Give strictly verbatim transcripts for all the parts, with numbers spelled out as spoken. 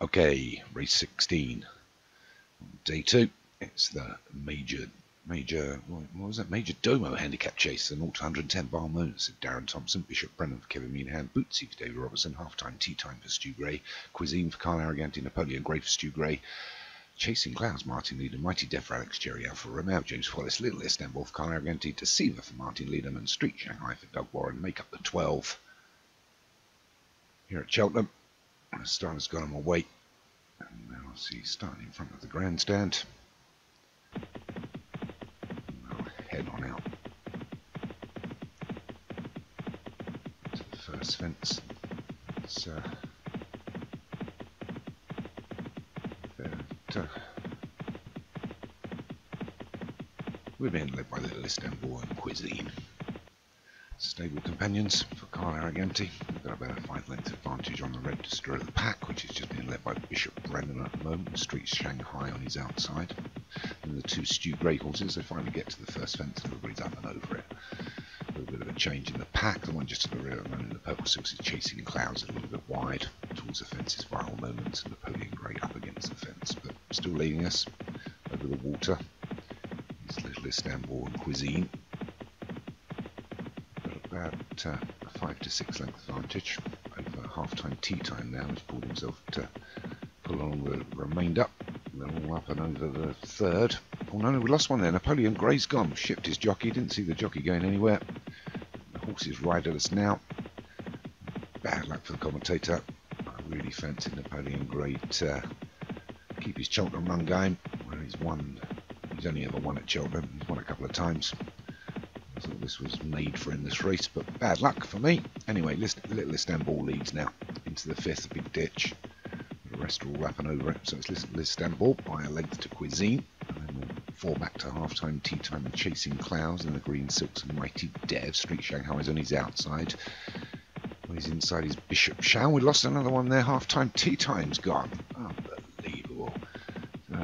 Okay, race sixteen, day two. It's the major, major, what was that? Major Domo handicap chase, the zero to one hundred ten Vile Moments of Darren Thompson, Bishop Brennan for Kevin Meanhan, Dootsy for David Robertson, halftime tea time for Stu Grey, Cuisine for Carl Arrogante, Napoleon Grey for Stu Grey, Chasing Clouds, Martin Lieder, Mighty Death for Alex Jerry, Alfa Romeo, James Wallace, Little Istanbul for Carl Arrogante, Deceiver for Martin Lieder, and Street Shanghai for Doug Warren make up the twelve. Here at Cheltenham, the star has got him away. And now I see starting in front of the grandstand. I'll head on out to the first fence. It's uh, that, uh, we're being led by Little Istanbul and Cuisine. Stable companions for Carl Arrogante. We've got about a five length advantage on the register of the pack, which is just being led by Bishop Brennan at the moment. Street Shanghai on his outside. And the two Stu Grey horses, they finally get to the first fence and everybody's up and over it. A little bit of a change in the pack. The one just to the rear at the moment, the purple silks is Chasing Clouds, a little bit wide. Towards the fence is Vile Moments and Napoleon Grey up against the fence, but still leading us over the water. It's Little Istanbul and Cuisine. About uh, a five to six length advantage over half-time tea time now. He's pulled himself to pull along the remainder. They're all up and over the third. Oh no, no, we lost one there. Napoleon Grey's gone. Shipped his jockey. Didn't see the jockey going anywhere. The horses ride at us now. Bad luck for the commentator. I really fancy Napoleon Grey to uh, keep his Cheltenham run going. Where he's won. He's only ever won at Cheltenham. He's won a couple of times. I thought this was made for in this race, but bad luck for me. Anyway, Little Istanbul leads now into the fifth, big ditch. The rest are all up and over it, so it's Little Istanbul by a length to Cuisine. And then we'll fall back to half-time, tea time, and Chasing Clouds, and the green silks and Mighty Dev. Street Shanghai is on his outside. On his inside is Bishop Shao. We lost another one there. Half-time, tea time's gone. Unbelievable. So,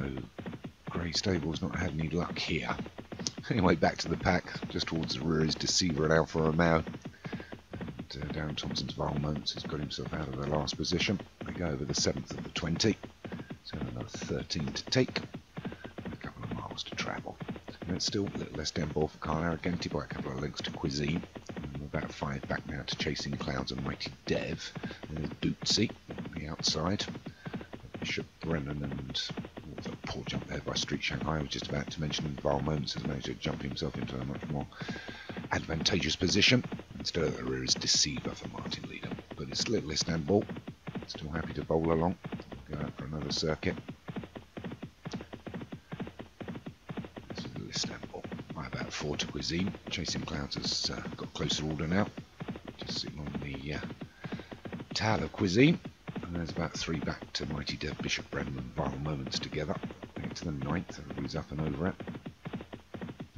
Grey Stable's not had any luck here. Anyway, back to the pack. Just towards the rear is Deceiver at Alfa Romeo. And uh, Darren Thompson's Vile Moments has got himself out of the last position. They go over the seventh of the twenty. So another thirteen to take. And a couple of miles to travel. And it's still a little less Istanbul for Carl Arrogante by a couple of lengths to Cuisine. And we're about five back now to Chasing Clouds and Mighty Dev. And Dootsy on the outside. Bishop Brennan and... a poor jump there by Street Shanghai. I was just about to mention Vile Moments has managed to jump himself into a much more advantageous position. Instead of the rear is Deceiver for Martin Lieder. But it's Little Istanbul. Still happy to bowl along. Go out for another circuit. It's Little Istanbul. By about four to Cuisine. Chasing Clouds has uh, got closer order now. Just sitting on the uh, tail of Cuisine. And there's about three back to Mighty Dev, Bishop Brennan and Vile Moments together. Back to the ninth, everybody's up and over it.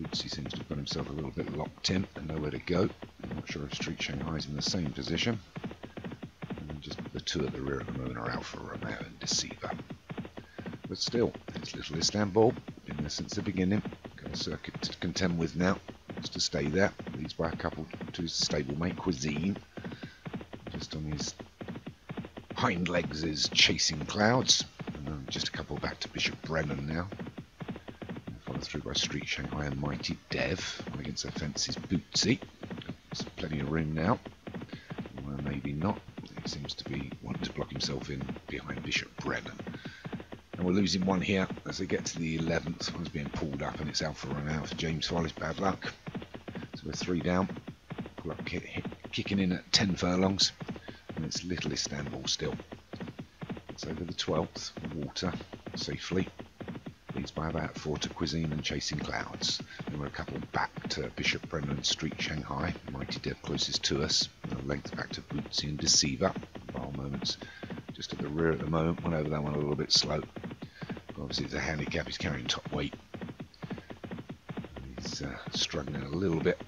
Dootsy seems to have got himself a little bit locked in and nowhere to go. I'm not sure if Street Shanghai's in the same position. And then just the two at the rear at the moment are Alfa Romeo and Deceiver. But still, it's Little Istanbul, been there since the beginning. Got a circuit to contend with now. Wants to stay there. Leads by a couple to his stablemate Cuisine. Just on his hind legs is Chasing Clouds, and then just a couple back to Bishop Brennan now. Followed through by Street Shanghai and Mighty Dev. One against the fence is Bootsy. There's plenty of room now. Well, maybe not. He seems to be wanting to block himself in behind Bishop Brennan. And we're losing one here as they get to the eleventh. One's being pulled up, and it's Alfa Romeo for James Wallace. Bad luck. So we're three down. Pull up kick, hit, kicking in at ten furlongs. And it's Little Istanbul still. It's over the twelfth, water, safely. Leads by about four to Cuisine and Chasing Clouds. Then we're a couple back to Bishop Brennan, Street Shanghai. Mighty Dev closest to us. And a length back to Bootsy and Deceiver. Vile Moments just at the rear at the moment. Went over that one a little bit slow. But obviously the handicap is carrying top weight. He's uh, struggling a little bit.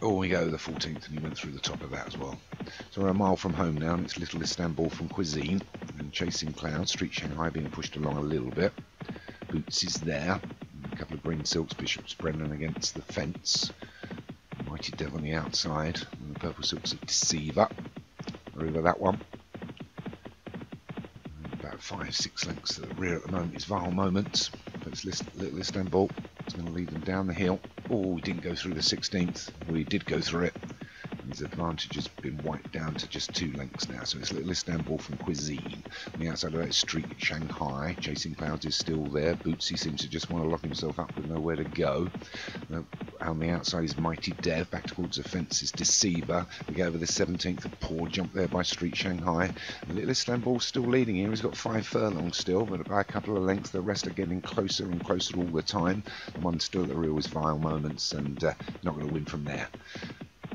Oh, we go the fourteenth and he went through the top of that as well. So we're a mile from home now, and it's Little Istanbul from Cuisine and Chasing Clouds. Street Shanghai being pushed along a little bit. Boots is there. And a couple of green silks. Bishop's Brennan against the fence. Mighty Dev on the outside. And the purple silks of Deceiver over that one. About about five, six lengths to the rear at the moment. It's Vile Moments, but it's Little Istanbul. It's going to lead them down the hill. Oh, he didn't go through the sixteenth. Well, he did go through it. And his advantage has been wiped down to just two lengths now. So it's Little Istanbul from Cuisine. On the outside of that is Street Shanghai. Chasing Clouds is still there. Dootsy seems to just want to lock himself up with nowhere to go. Uh, on the outside is Mighty Death. Back towards the fence is Deceiver. We go over the seventeenth. A poor jump there by Street Shanghai. And Little Istanbul still leading here. He's got five furlongs still, but by a couple of lengths. The rest are getting closer and closer all the time. The one still at the rear is Vile Moments, and uh, not going to win from there.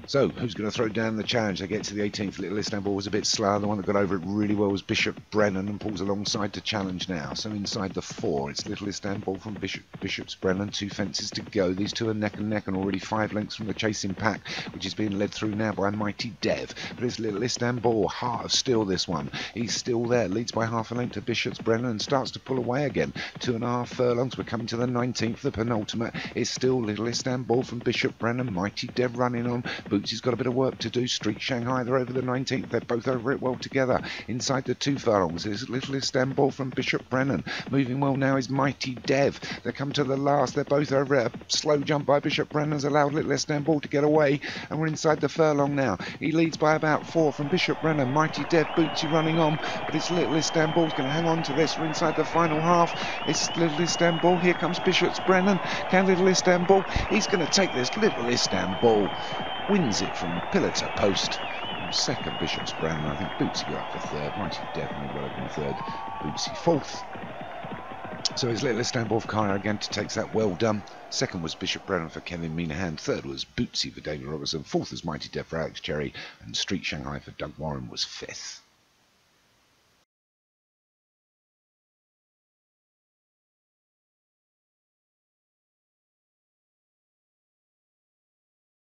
So, who's going to throw down the challenge? They get to the eighteenth. Little Istanbul was a bit slower. The one that got over it really well was Bishop Brennan, and pulls alongside to challenge now. So inside the four, it's Little Istanbul from Bishop Bishop's Brennan. Two fences to go. These two are neck and neck, and already five lengths from the chasing pack, which is being led through now by Mighty Dev. But it's Little Istanbul, heart of steel, this one. He's still there. Leads by half a length to Bishop's Brennan and starts to pull away again. Two and a half furlongs. We're coming to the nineteenth. The penultimate is still Little Istanbul from Bishop Brennan. Mighty Dev running on. Bootsy's got a bit of work to do. Street Shanghai, they're over the nineteenth. They're both over it well together. Inside the two furlongs is Little Istanbul from Bishop Brennan. Moving well now is Mighty Dev. They come to the last. They're both over it. A slow jump by Bishop Brennan's allowed Little Istanbul to get away. And we're inside the furlong now. He leads by about four from Bishop Brennan. Mighty Dev, Bootsy running on. But it's Little Istanbul's going to hang on to this. We're inside the final half. It's Little Istanbul. Here comes Bishop's Brennan. Can Little Istanbul? He's going to take this. Little Istanbul wins it from pillar to post. From second, Bishop's Brennan. I think Bootsy got up for third. Mighty definitely got up in third. Bootsy fourth. So it's Little Istanbul for Carl Arrogante takes that. Well done. Second was Bishop Brennan for Kevin Meanhan. Third was Bootsy for David Robertson. Fourth was Mighty Death for Alex Jerry. And Street Shanghai for Doug Warren was fifth.